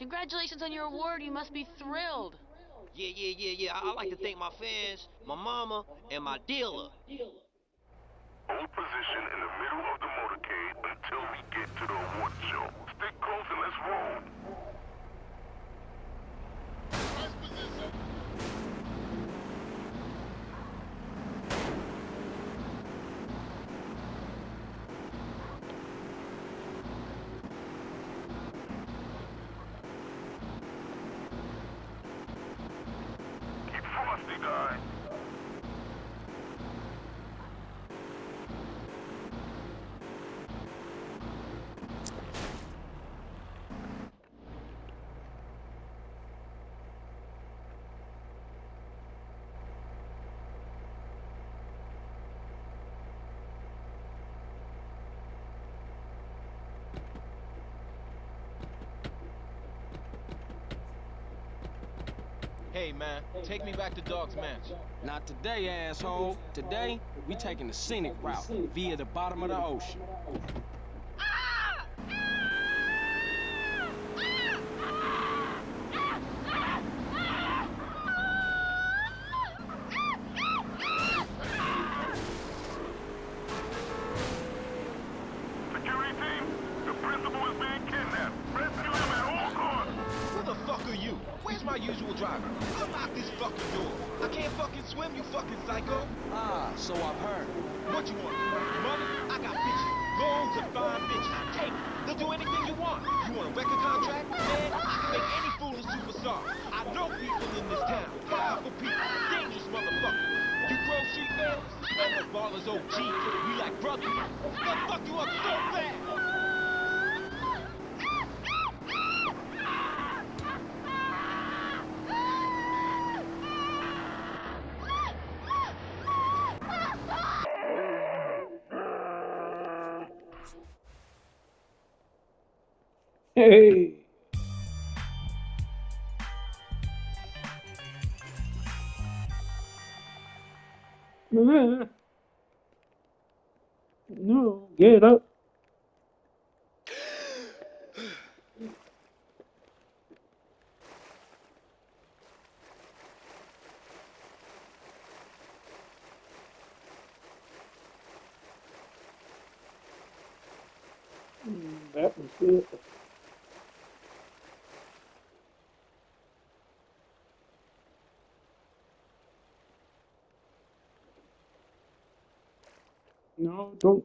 Congratulations on your award. You must be thrilled. Yeah. I like to thank my fans, my mama, and my dealer. Hold position in the middle of the motorcade until we get to the award show. Stick close and let's roll. First position. Hey man, take me back to Dog's Mansion. Not today, asshole. Today, we taking the scenic route via the bottom of the ocean. Security team, the principal is being kidnapped. Rescue him at all costs. Who the fuck are you? Where's my usual driver? Unlock this fucking door. I can't fucking swim, you fucking psycho. Ah, so I've heard. What you want? Money? I got bitches. Loads of fine bitches. Take it. They'll do anything you want. You want a record contract? Man, I can make any fool a superstar. I know people in this town. Powerful people. Dangerous motherfuckers. You Grove Street fans? I'm the ballers OG. We like brothers. They'll fuck you up so bad. Hey. No, get up. That was good. No, don't.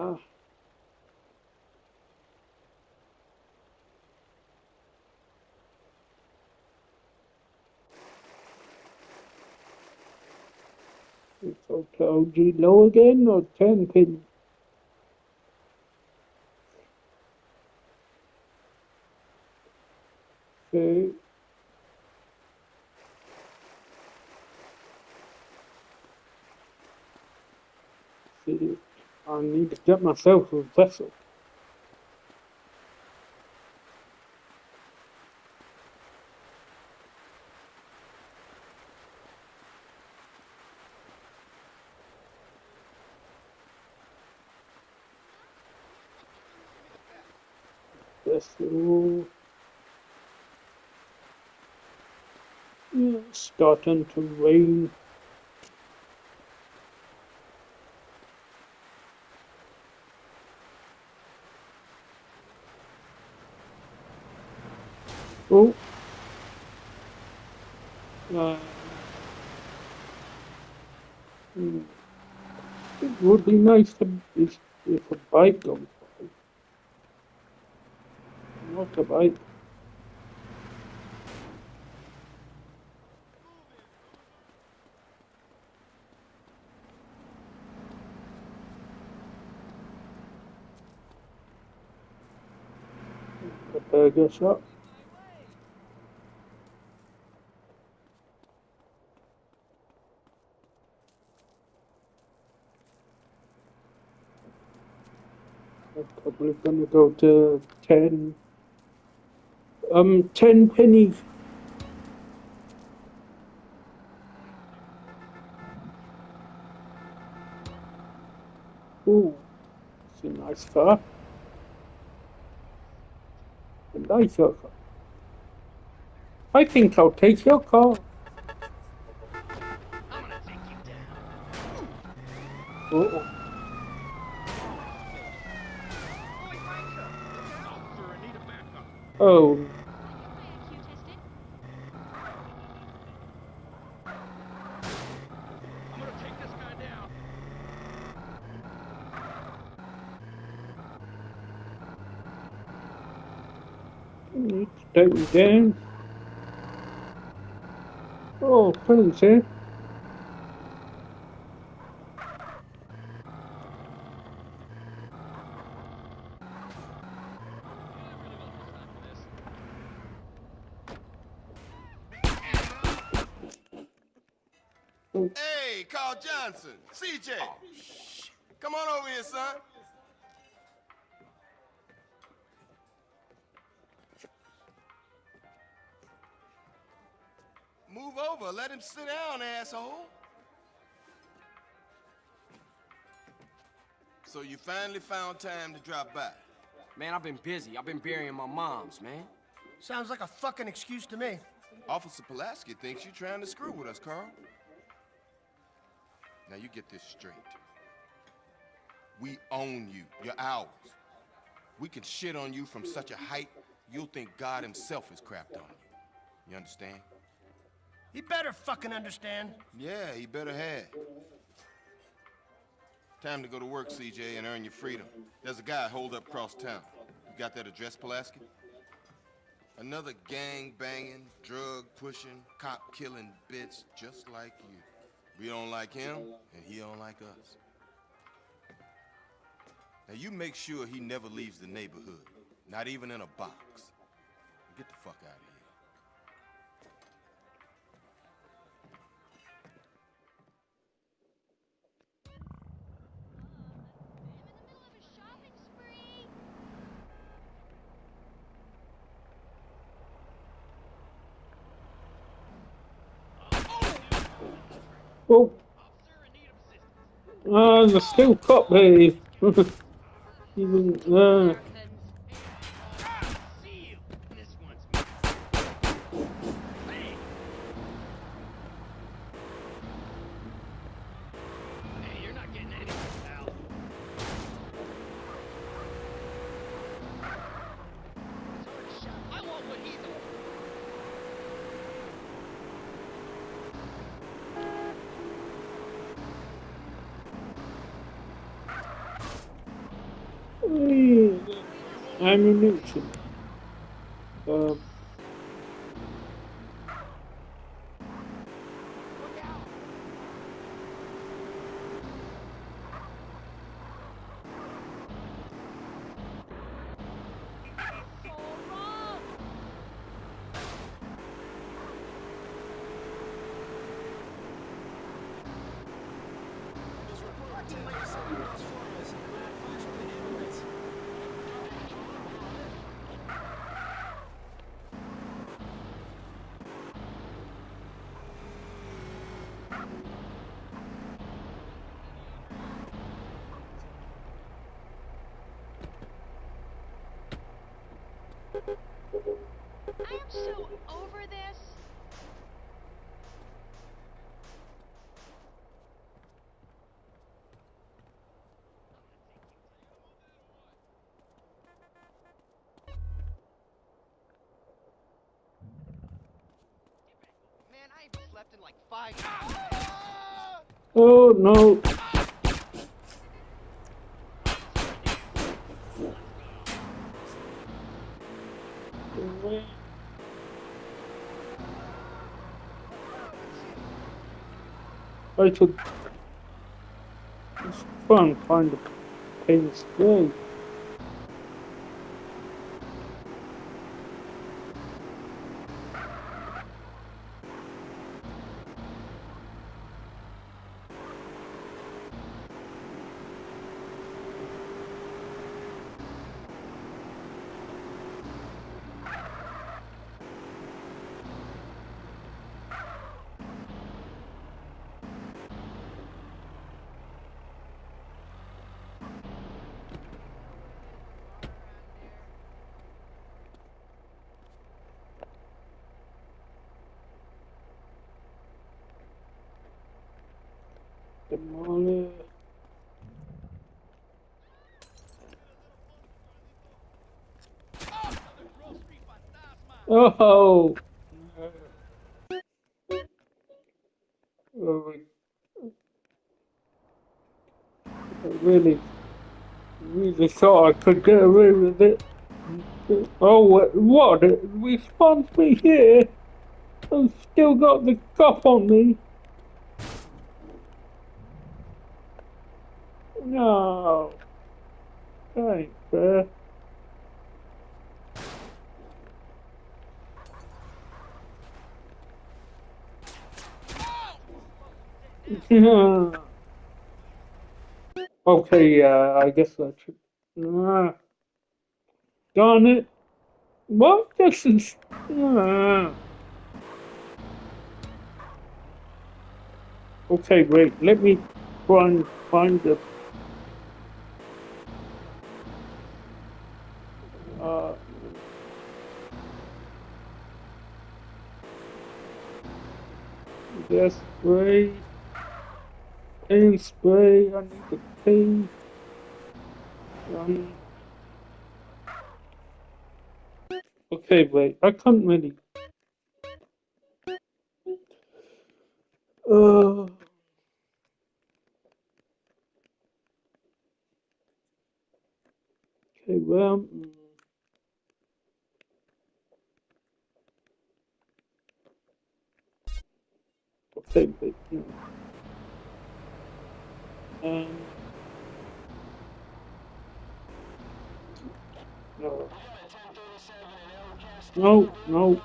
Ah. It's okay, OG low again or 10 pin? Okay. See, I need to get myself a vessel. So, yeah, it's starting to rain. Oh, it would be nice to, if a bike goes. Not a bike. A burger shop. That's probably gonna go to 10. 10 pennies. Ooh, it's a nice car. A nicer car. I think I'll take your car. I'm gonna take you down. Oh. Oh. I'm gonna take this guy down. Let's take him down. Oh, please, eh? Hey, Carl Johnson, CJ, come on over here, son. Move over, let him sit down, asshole. So you finally found time to drop by. Man, I've been busy. I've been burying my moms, man. Sounds like a fucking excuse to me. Officer Pulaski thinks you're trying to screw with us, Carl. Now you get this straight. We own you. You're ours. We can shit on you from such a height, you'll think God himself has crapped on you. You understand? He better fucking understand. Yeah, he better have. Time to go to work, CJ, and earn your freedom. There's a guy holed up across town. You got that address, Pulaski? Another gang-banging, drug-pushing, cop-killing bitch just like you. We don't like him, and he don't like us. Now you make sure he never leaves the neighborhood, not even in a box. Get the fuck out of here. Oh, the steel cop there. Even Army Nation. I am so over this. Man, I ain't slept in like 5 hours. Oh no. I should just try and find a pain screen. demônio. Oh! Oh, I really thought I could get away with it. Oh, what? They spotted me here. I've still got the cop on me. No. Thanks, sir. Okay, I guess that should... darn it. What? This is... Okay, wait. Let me try and find the... Yes, spray. Pain spray. I need the pain. Okay, wait. I can't really. Okay, well. Okay, wait. No. No. No, no.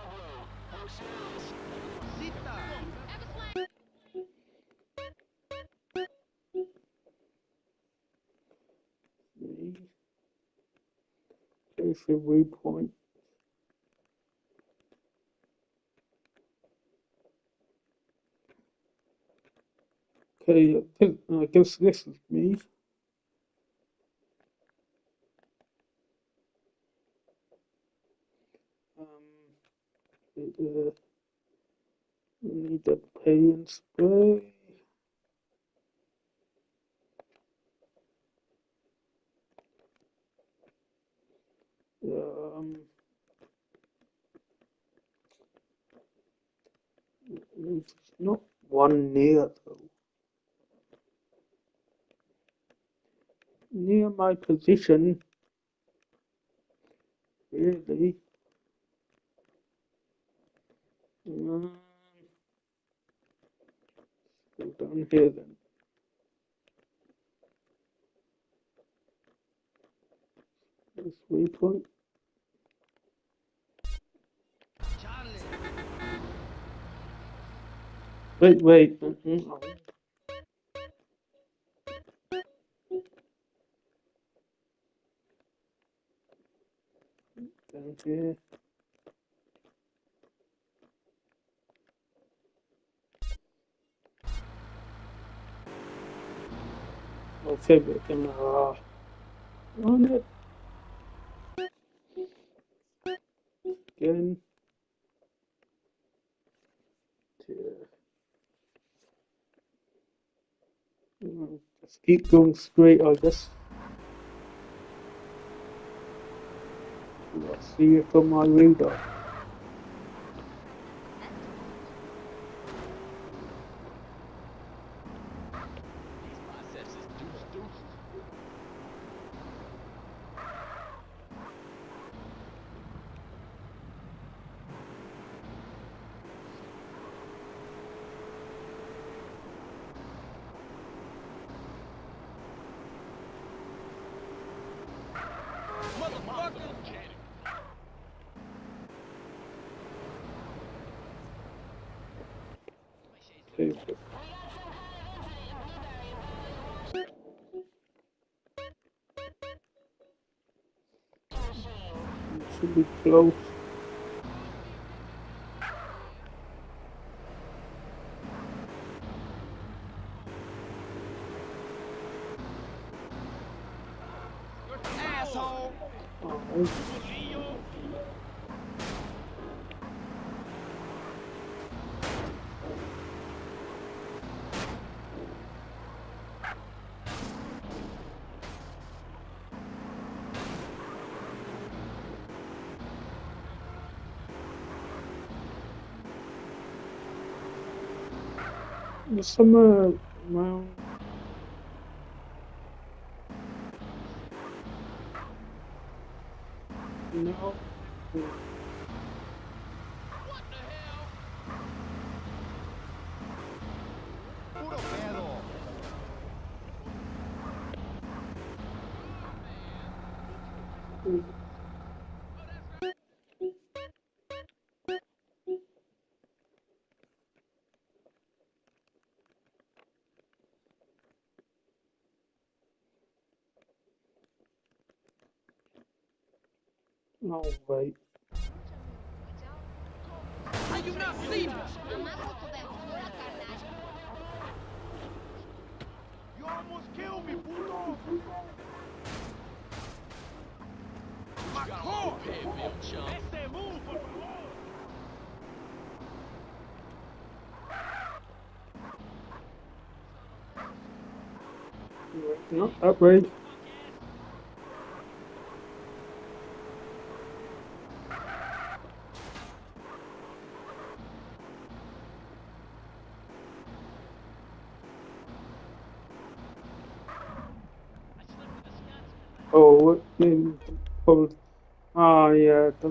There's a waypoint. Okay, I guess this is me. We need a paint spray. There's not one near though. Near my position, really. So down here then. This waypoint. Wait. Down here. Okay, but then on it again. Just keep going straight, I guess. Let's see it on my radar. Should be close. Asshole. some well. No. No way. Are you not seeing us? You almost killed me, puto. My core. Este move, por favor. No, upgrade. Oh yeah, the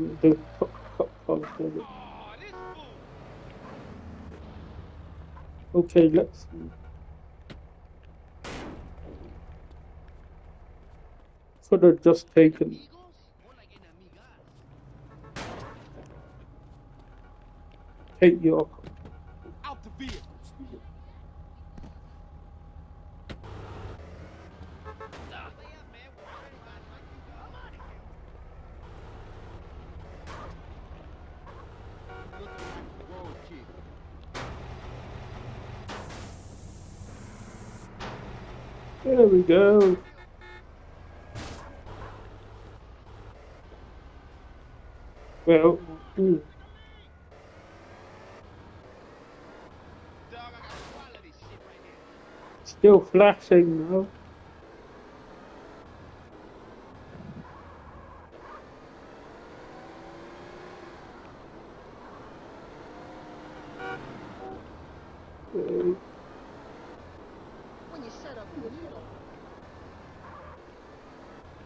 okay, let's could have just taken. Take your out the vehicle. There we go. Well, still flashing though.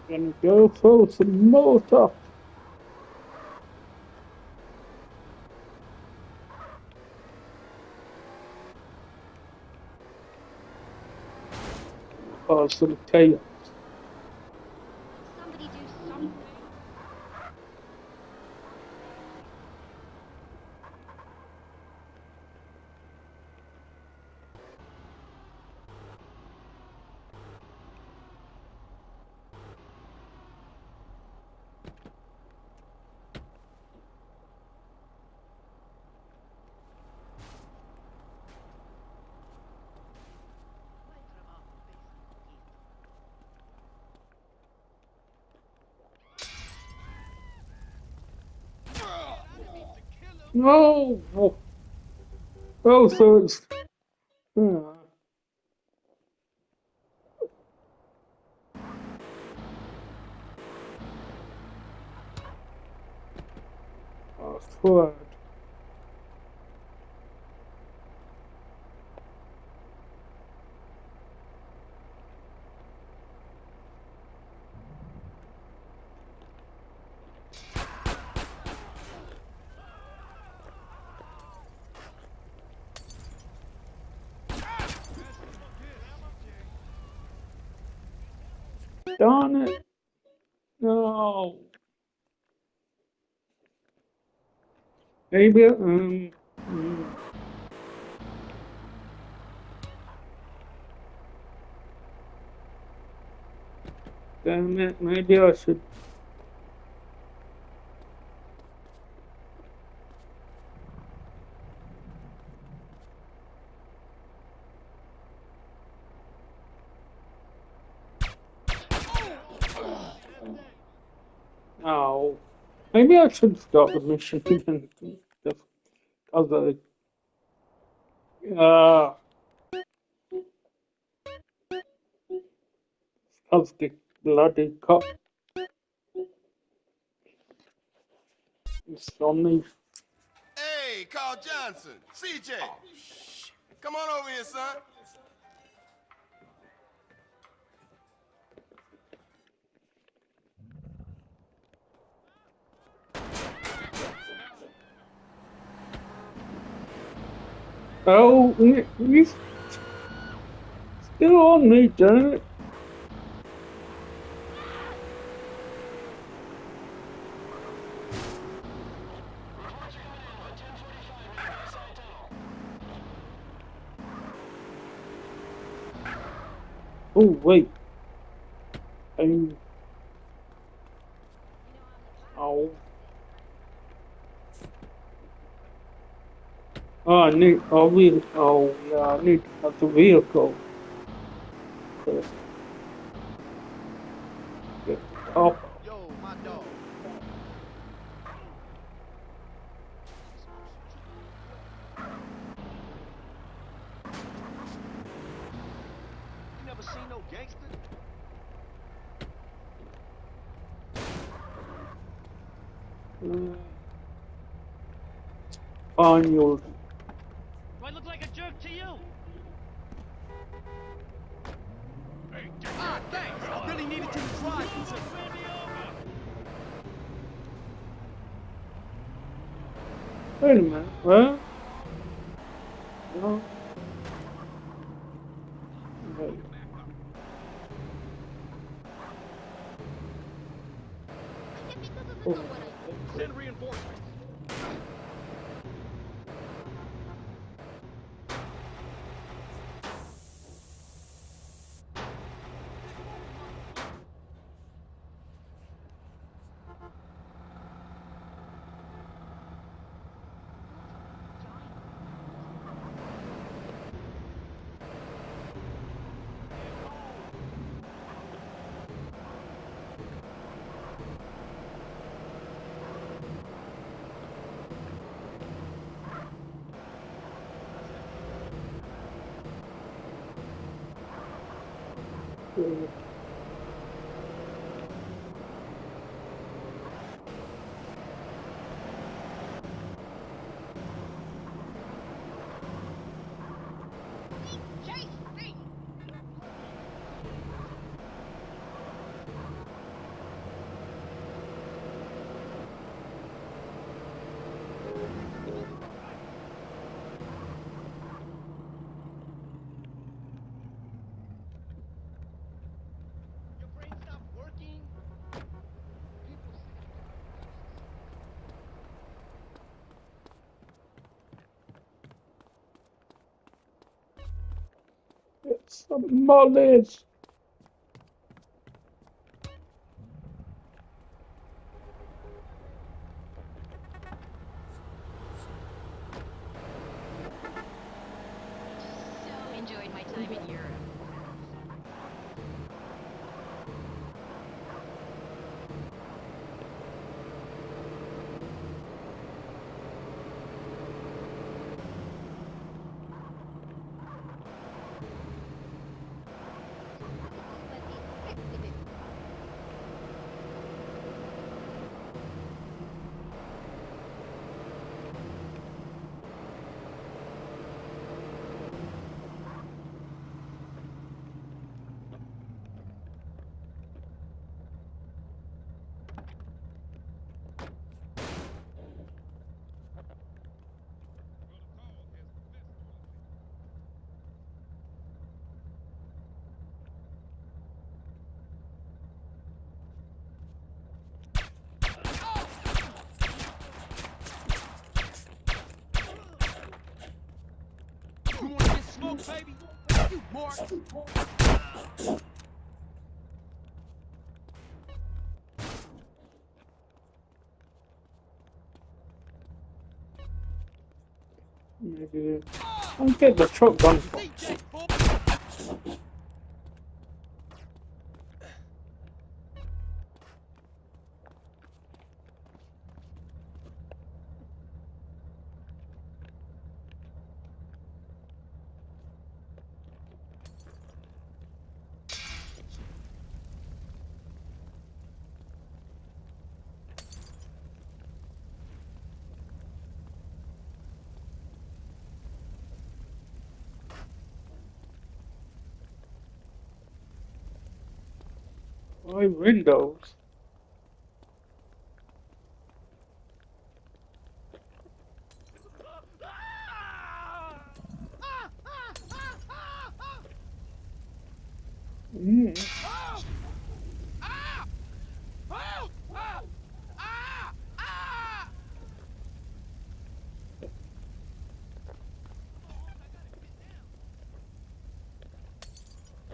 And go throw some more stuff. Oh, some chaos. Somebody do something. No! Oh, so it's... Oh, fuck. Darn it! No. Maybe Damn it! Maybe I should. Oh, maybe I should start the mission and just other. Because the bloody cop is on me. Hey, Carl Johnson, CJ. Oh, Come on over here, son. Oh, he's still on me, darn it. Oh, wait. Oh. Oh, I need a wheel. Oh, yeah, I need another vehicle. Oh. Yo, my dog. You never seen no gangster? On your. Wait a minute, what? No. Wait. Oh. Send reinforcements. Some knowledge. So enjoyed my time in Europe. Baby, you more. Maybe I'll get the truck done. My windows.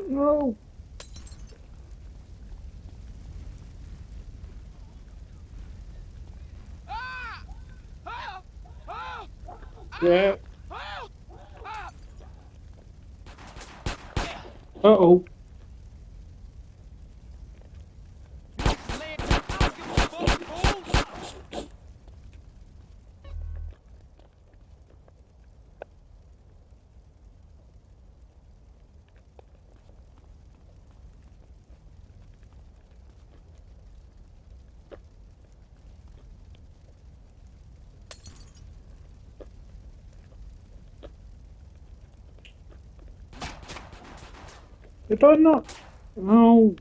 No. Yeah. Uh-oh. Eu tô não. Não.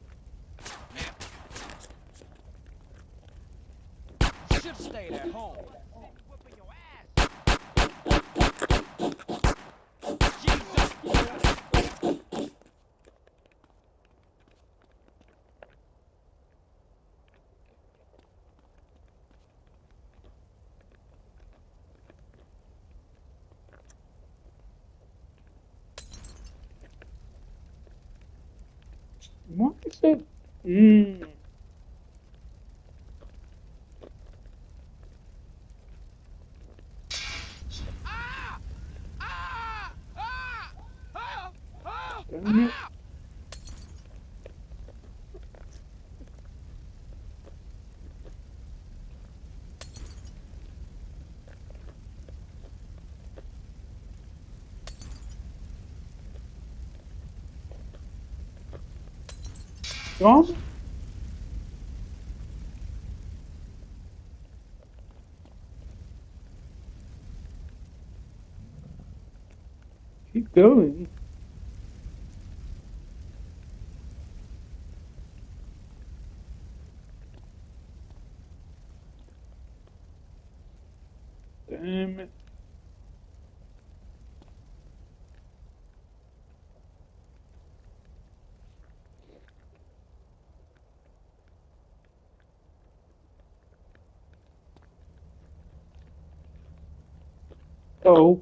What is it? Pronto? Keep going. Damn it. Oh.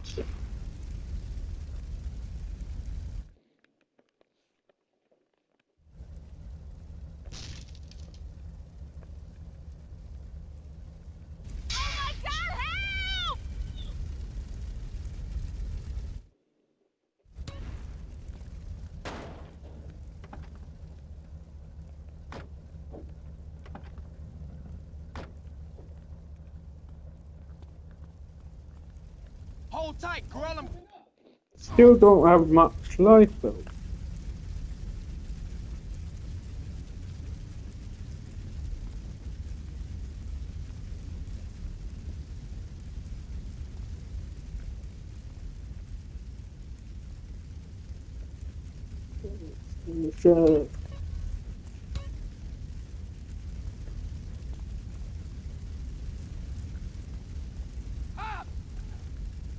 Tight, Grellum. Still don't have much life though.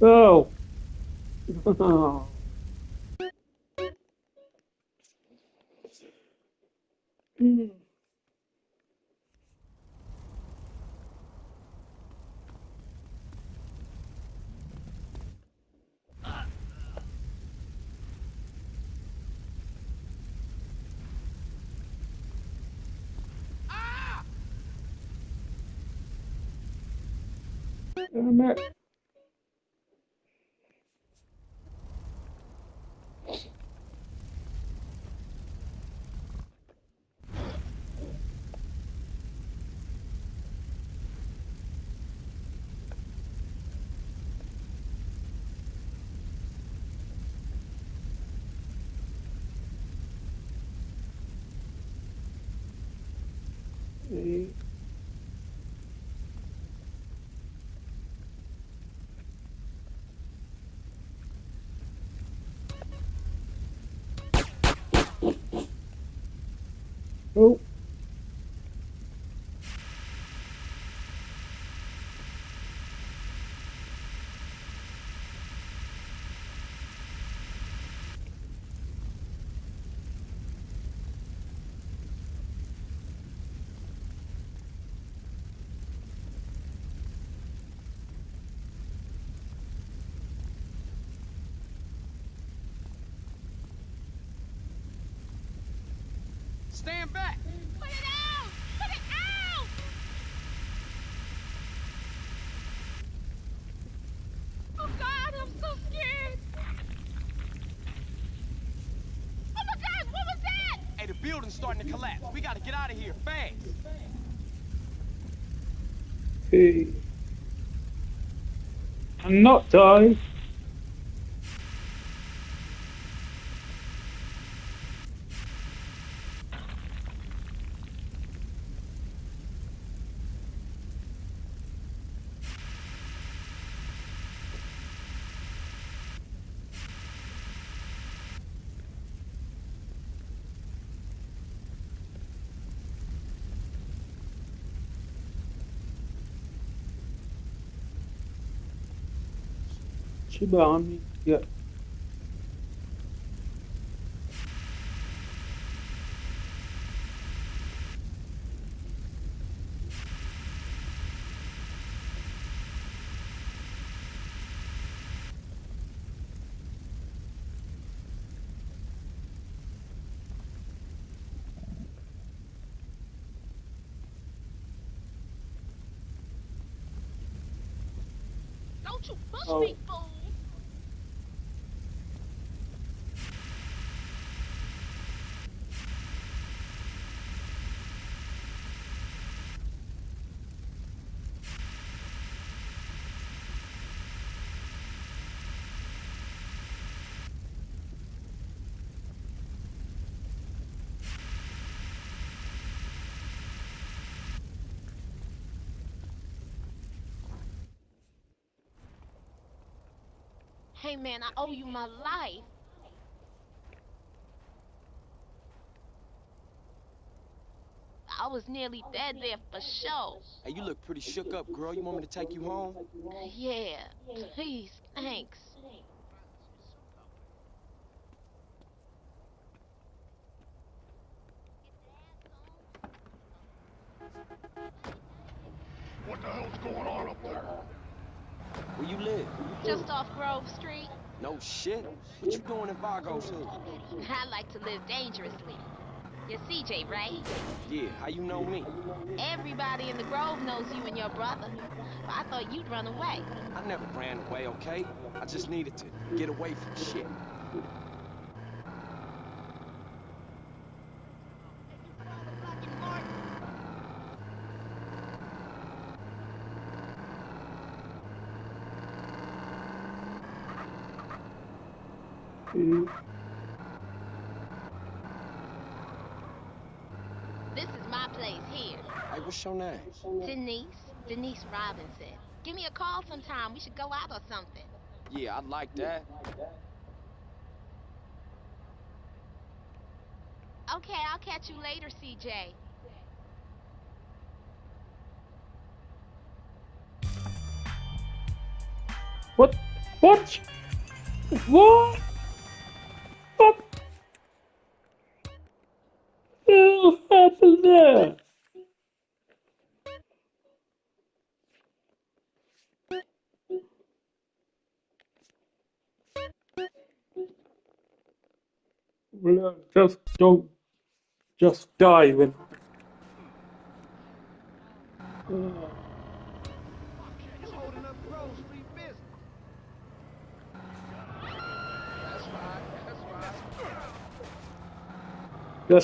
Oh. Oh. Damn it. Stand back! Put it out! Put it out! Oh God, I'm so scared! Oh my God, what was that? Hey, the building's starting to collapse. We gotta get out of here fast. Hey. I'm not dying. She behind me, yeah. Don't you push me, fool! Hey man, I owe you my life. I was nearly dead there for sure. Hey, you look pretty shook up, girl. You want me to take you home? Yeah, please, thanks. What the hell's going on up there? Where you live? Just off Grove Street. No shit. What you doing in Vargo's hood? I like to live dangerously. You're CJ, right? Yeah, how you know me? Everybody in the Grove knows you and your brother. But I thought you'd run away. I never ran away, okay? I just needed to get away from shit. This is my place here. Hey, what's your name? Denise. Denise Robinson. Give me a call sometime. We should go out or something. Yeah, I'd like that. Okay, I'll catch you later, CJ. What? What? What? What happened there? Well, just don't just die even.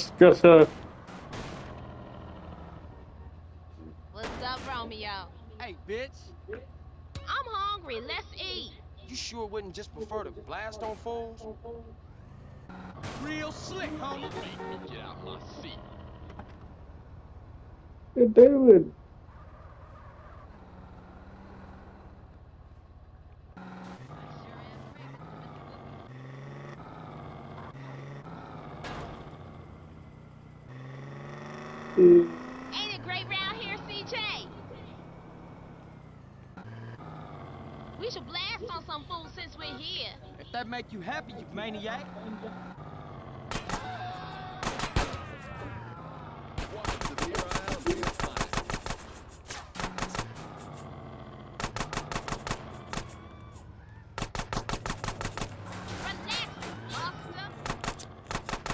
What's up, Romeo? Hey, bitch. I'm hungry. Let's eat. You sure wouldn't just prefer to blast on fools? Real slick, homie. Get out my seat. Hey, David. Ain't it great round here, CJ? We should blast on some fool since we're here. If that make you happy, you maniac.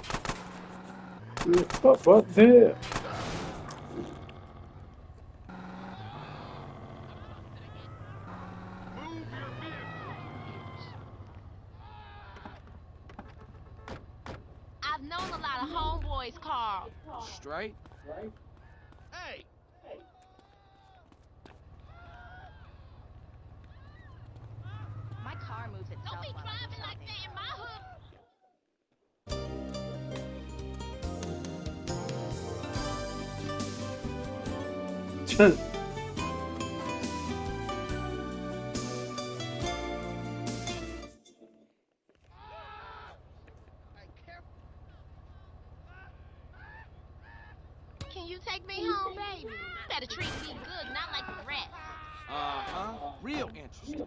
Relax, Buster. Pra bater. I've known a lot of homeboys, Carl. Straight? Hey! My car moves itself. Don't be driving like that in my hood. Can you take me home, baby? You better treat me good, not like the rest. Real interesting.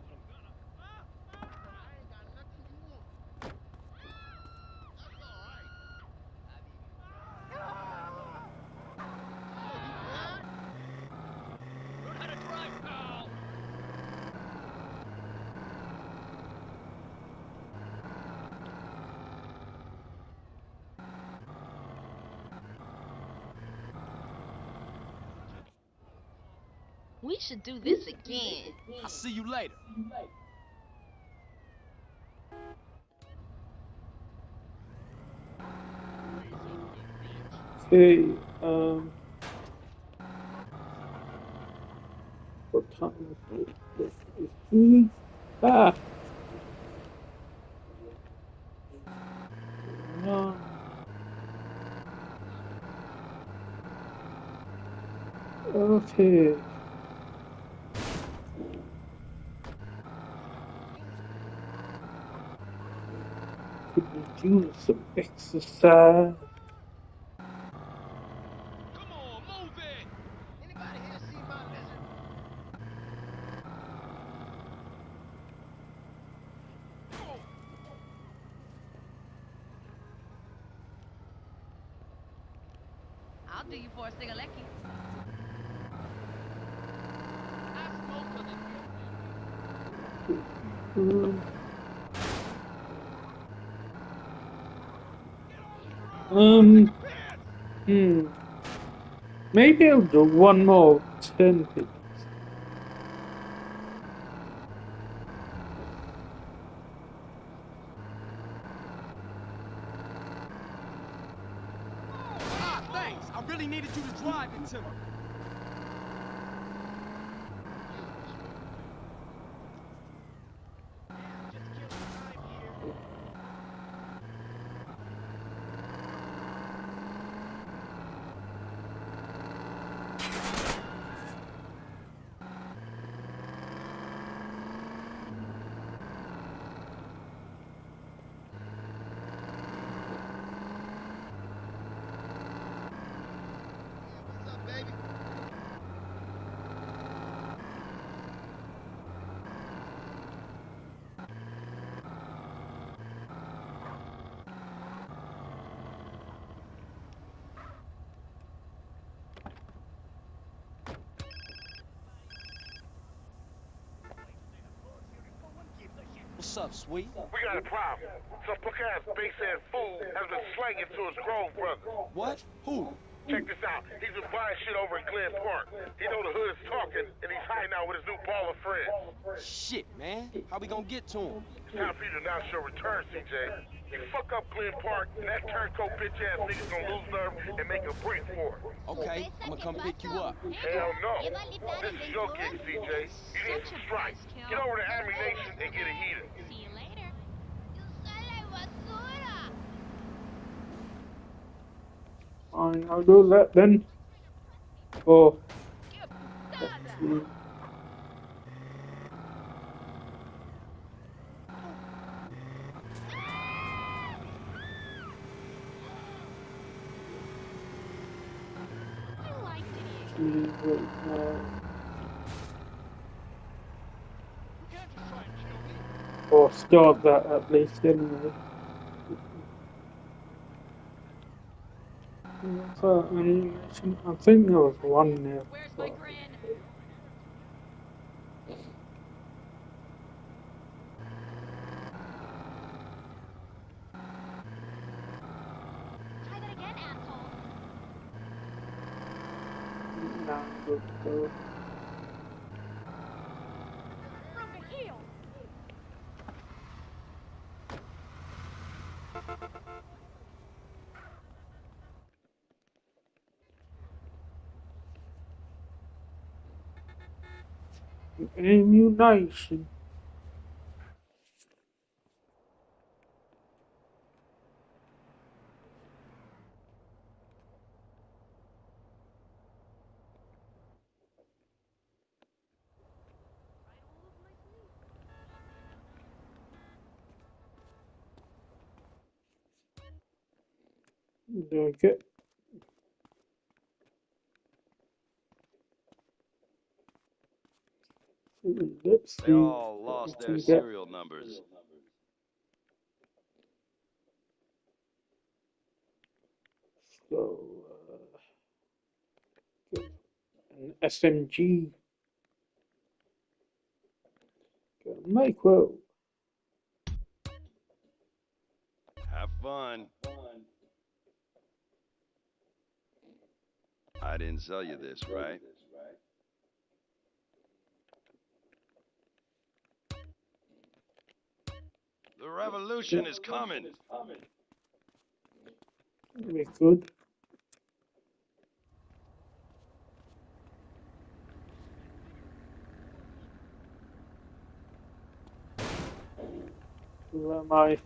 We should do this again. I'll see you later. Hey, what time is this? Ah! No. Okay. Do some exercise. Come on, move it. Anybody here see my lizard? I'll do you for a cigalecki. I smoke for the maybe I'll do one more 10 minutes. Ah, thanks. I really needed you to drive into me. What's up, sweet? We got a problem. Some punk-ass bass-ass fool has been slanging to his Grove brother. What? Who? Check this out. He's been buying shit over at Glen Park. He know the hood is talking, and he's hiding out with his new baller friend. Shit, man. How we gonna get to him? It's time for you to announce your return, CJ. You fuck up Glen Park, and that turncoat bitch-ass nigga's gonna lose nerve and make a break for it. Okay, I'm gonna come pick you up. Hell no. This is your gig, CJ. You need some stripes. Get over to Army Nation and get a heater. See you later. Fine, I'll do that then. Oh. Or start that at least anyway. So, I think there was one there. Where's my grin? Try that again, asshole. Ammunition. Okay. They all lost their serial numbers. So, an SMG, a micro. Have fun. I didn't sell you this, right? The revolution is coming. We could. Where am I?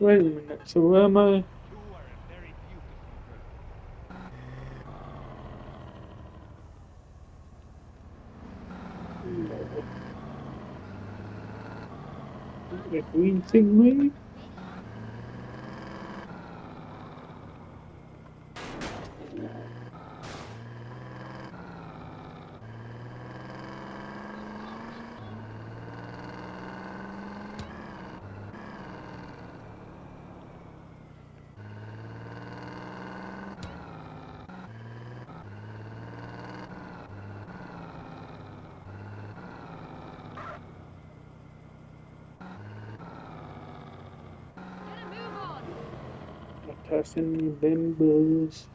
Wait a minute, so where am I? The green thing, maybe? Passing bamboos.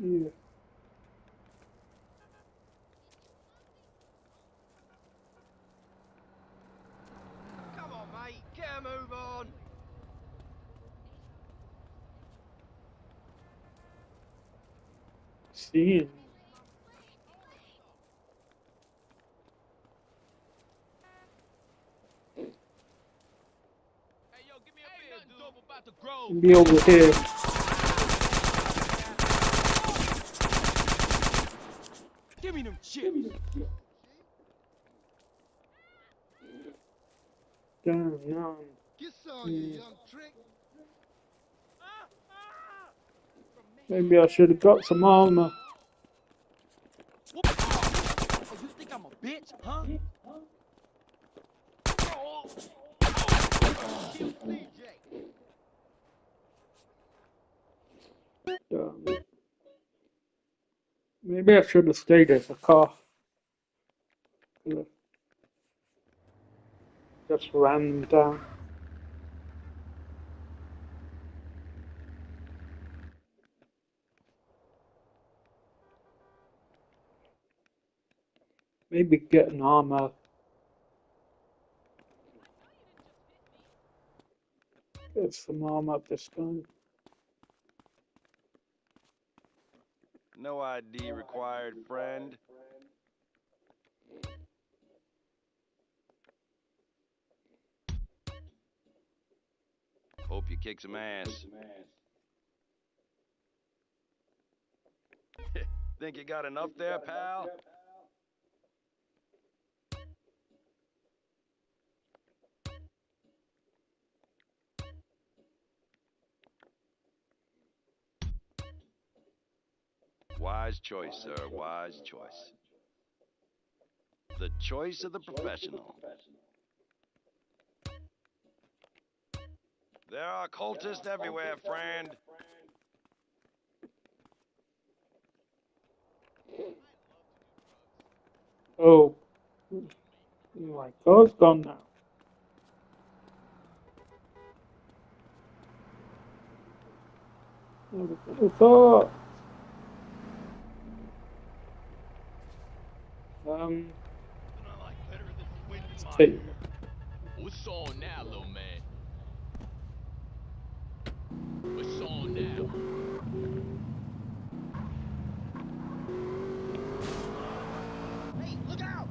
Yeah. Come on, mate, get a move on. See. Hey, yo, give me a bit of double about the Grove. Be over here. Damn, no. Maybe I should have got some armor. Oh, you think I'm a bitch, huh? Damn it. Maybe I should have stayed as a car. Just ran down. Maybe get an armor. Get some armor up this time. No ID required, friend. Hope you kick some ass. Think you got enough there, pal? Wise choice, sir. Wise choice. The choice of the professional. There are cultists everywhere, friend. Oh. My car's gone now. What's up? Hey. What's on now, little man? What's on now? Hey, look out!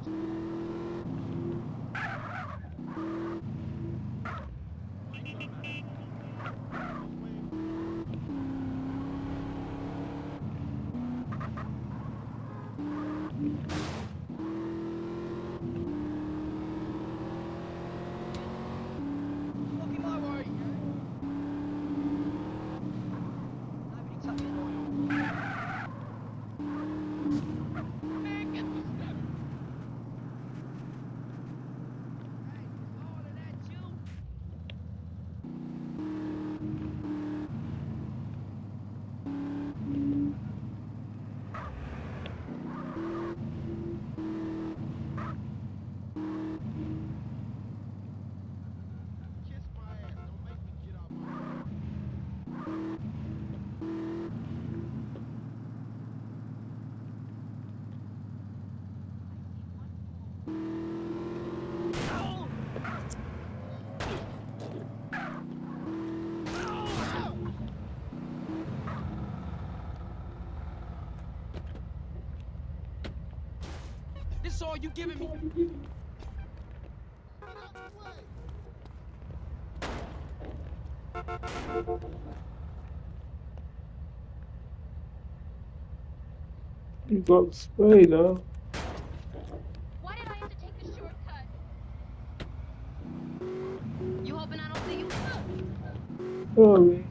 That's all you giving me. You got sprayed, huh? Why did I have to take the shortcut? You hoping I don't see you? Sorry.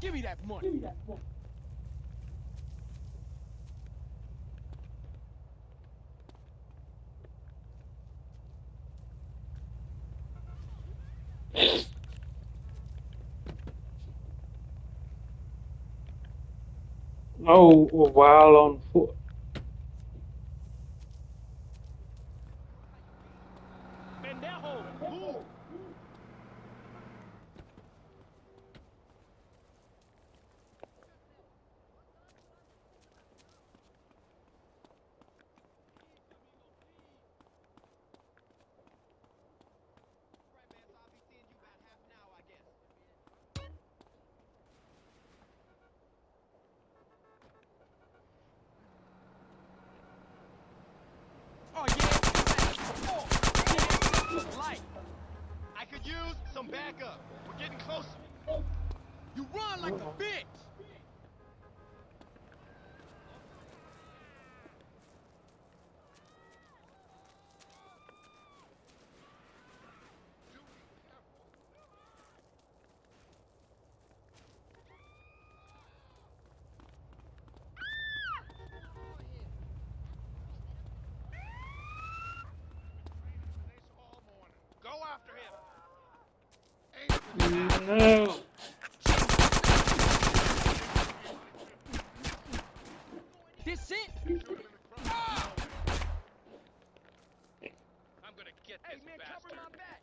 Give me that money. Oh, while on foot. after him. No. This it? Oh! I'm gonna get this bastard. Cover my back.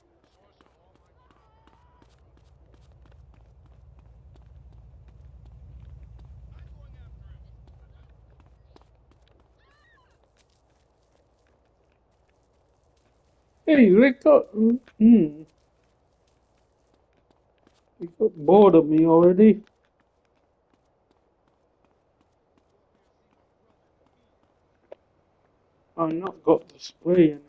Hey, they got bored of me already. I've not got the spray anymore.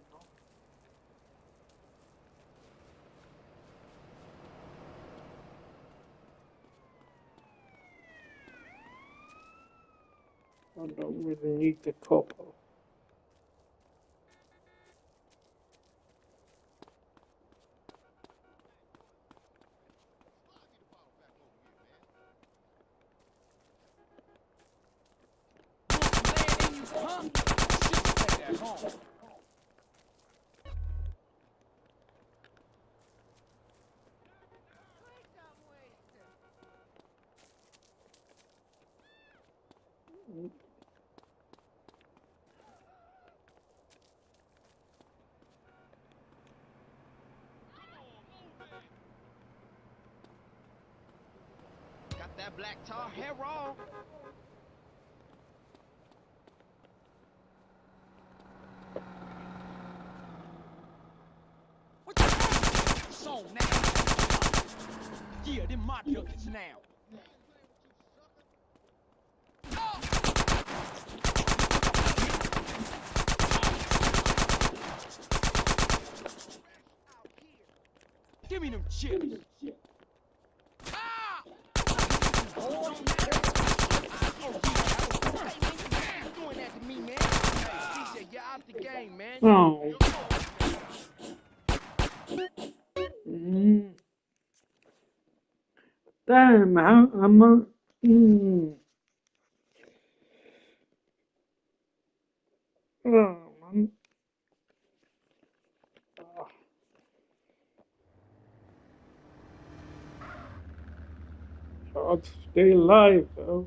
I don't really need the copper. Got that black tar hair roll. What the fuck? So now. Yeah, them my duckets now. Give me them chips. Ah! Oh, doing that to me, man. CJ, you're out the game, man. Oh. Damn, I'd stay alive, though.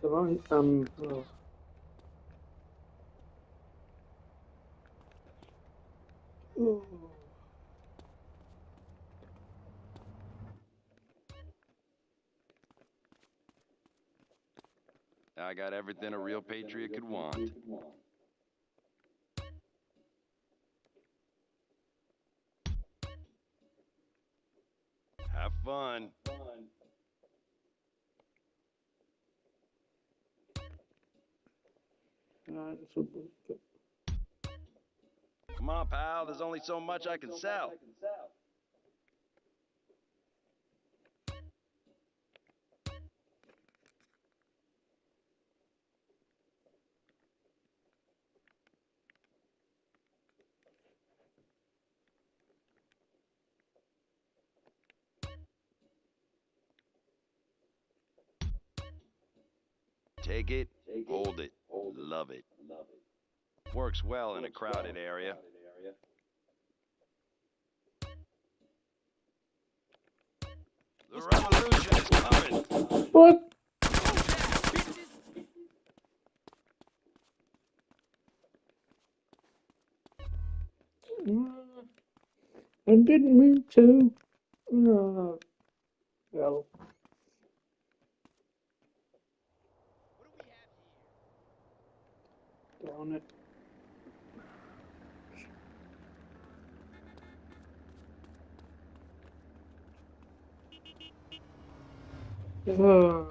So I'm I got everything a real patriot could want. Have fun. Come on, pal. There's only so much I can sell. Take it, hold it, love it. Works well in a crowded area. The revolution is coming. What? I didn't mean to. Well. On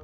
it.